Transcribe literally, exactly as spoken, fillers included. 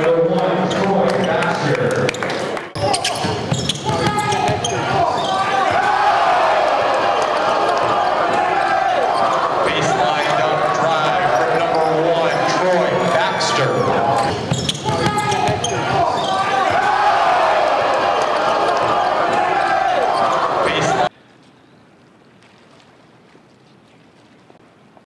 number one, Troy Baxter.